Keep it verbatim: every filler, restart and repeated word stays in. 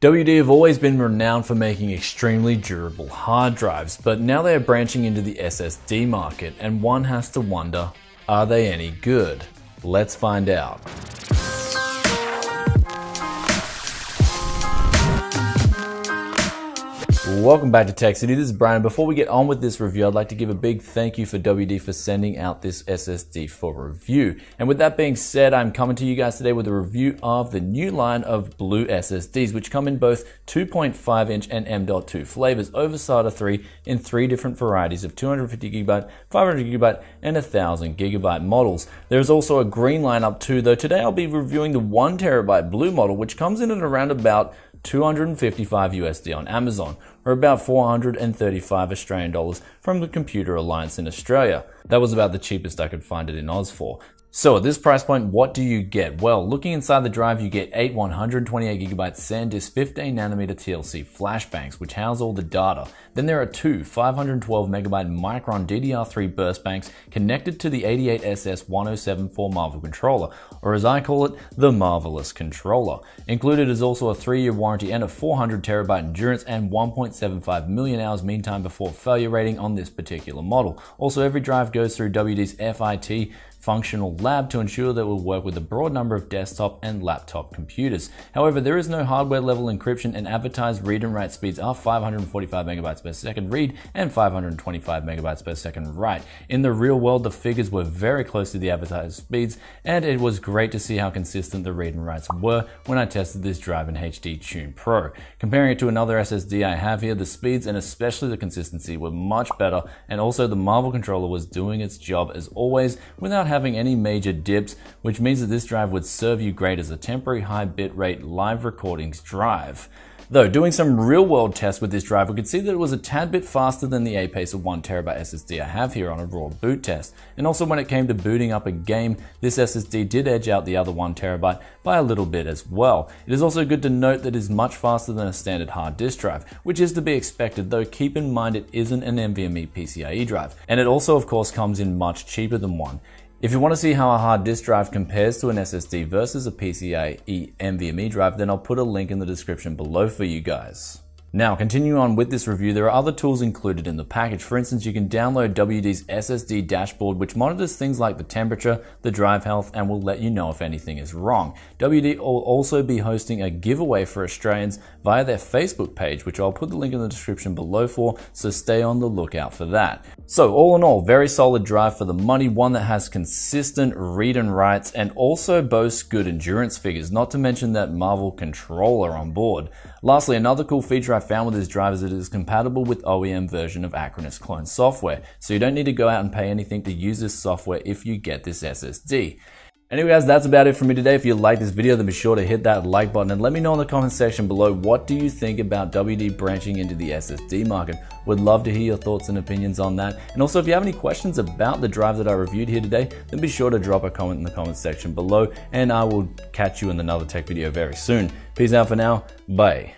W D have always been renowned for making extremely durable hard drives, but now they are branching into the S S D market, and one has to wonder, are they any good? Let's find out. Welcome back to Tech City, this is Brian. Before we get on with this review, I'd like to give a big thank you for W D for sending out this S S D for review. And with that being said, I'm coming to you guys today with a review of the new line of blue S S Ds, which come in both two point five inch and M dot two flavors over SATA three in three different varieties of two hundred fifty gigabyte, five hundred gigabyte, and one thousand gigabyte models. There's also a green lineup too, though today I'll be reviewing the one terabyte blue model, which comes in at around about two hundred fifty-five U S D on Amazon, or about four hundred thirty-five Australian dollars from the Computer Alliance in Australia. That was about the cheapest I could find it in Oz for. So at this price point, what do you get? Well, looking inside the drive, you get eight one hundred twenty-eight gigabyte SanDisk fifteen nanometer T L C flashbanks, which house all the data. Then there are two five hundred twelve megabyte Micron D D R three burst banks connected to the eighty-eight S S ten seventy-four Marvell controller, or as I call it, the Marvellous controller. Included is also a three year warranty and a four hundred terabyte endurance and one point seven five million hours mean time before failure rating on this particular model. Also, every drive goes through W D's F I T functional lab to ensure that it will work with a broad number of desktop and laptop computers. However, there is no hardware level encryption, and advertised read and write speeds are five hundred forty-five megabytes per second read and five hundred twenty-five megabytes per second write. In the real world, the figures were very close to the advertised speeds, and it was great to see how consistent the read and writes were when I tested this drive in H D Tune Pro. Comparing it to another S S D I have here, the speeds and especially the consistency were much better, and also the Marvell controller was doing its job as always without having any major dips, which means that this drive would serve you great as a temporary high bitrate live recordings drive. Though doing some real world tests with this drive, we could see that it was a tad bit faster than the A PACER one terabyte S S D I have here on a raw boot test. And also when it came to booting up a game, this S S D did edge out the other one terabyte by a little bit as well. It is also good to note that it is much faster than a standard hard disk drive, which is to be expected, though keep in mind it isn't an NVMe PCIe drive. And it also of course comes in much cheaper than one. If you want to see how a hard disk drive compares to an S S D versus a PCIe NVMe drive, then I'll put a link in the description below for you guys. Now, continuing on with this review, there are other tools included in the package. For instance, you can download W D's S S D dashboard, which monitors things like the temperature, the drive health, and will let you know if anything is wrong. W D will also be hosting a giveaway for Australians via their Facebook page, which I'll put the link in the description below for, so stay on the lookout for that. So all in all, very solid drive for the money, one that has consistent read and writes, and also boasts good endurance figures, not to mention that Marvell controller on board. Lastly, another cool feature I found with this drive is that it is compatible with O E M version of Acronis clone software, so you don't need to go out and pay anything to use this software if you get this S S D. Anyway guys, that's about it from me today. If you liked this video, then be sure to hit that like button and let me know in the comment section below, what do you think about W D branching into the S S D market? Would love to hear your thoughts and opinions on that. And also if you have any questions about the drive that I reviewed here today, then be sure to drop a comment in the comment section below, and I will catch you in another tech video very soon. Peace out for now, bye.